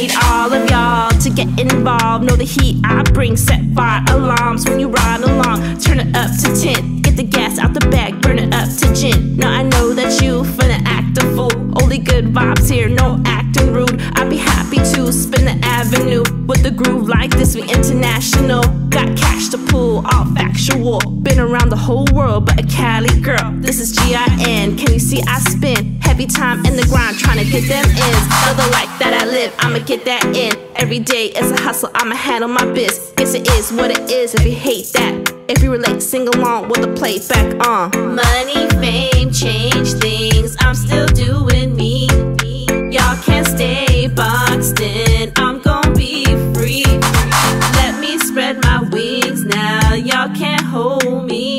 need all of y'all to get involved. Know the heat I bring, set fire alarms when you ride along. Turn it up to 10, get the gas out the back, burn it up to gin. Now I know that you finna act a fool. Only good vibes here, no acting rude. I'd be happy to spin the avenue with a groove like this, we international. Got cash to pull, all factual. Been around the whole world, but a Cali girl. This is GIN, can you see I spin? Heavy time in the grind, trying to get them ends. Know the life that I live, I'ma get that in. Every day is a hustle, I'ma handle my biz. Guess it is what it is if you hate that. If you relate, sing along with the playback on. Money, fame, change things, I'm still doing me. Y'all can't stay boxed in, I'm gon' be free. Let me spread my wings now, y'all can't hold me.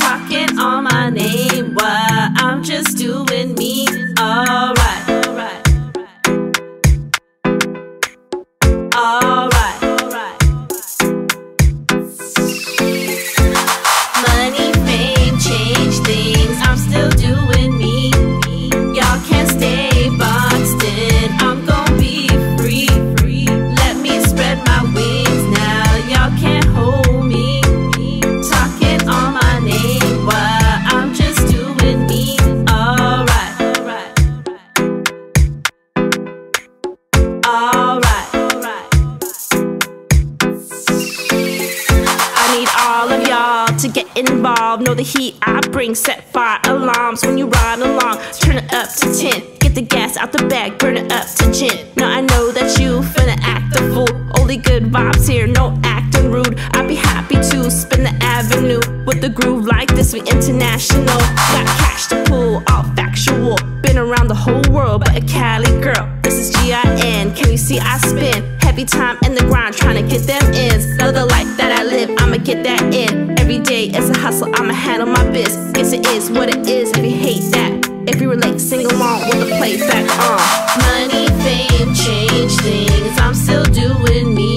Talking on my name while I'm just doing me. Alright, alright, alright. To get involved, know the heat I bring, set fire alarms when you ride along, turn it up to 10, get the gas out the bag, burn it up to gin. Now I know that you finna act a fool, only good vibes here, no acting rude. I'd be happy to spin the avenue with a groove like this, we international. Got cash to pull, all factual. Been around the whole world, but a Cali girl. This is GIN, can you see I spin? Heavy time in the grind, trying to get them ends. Know the life that I live, I'ma get that in. Every day is a hustle, I'ma handle my biz. Guess it is what it is if you hate that. If you relate, sing along with the playback on. Money, fame, change things, I'm still doing me.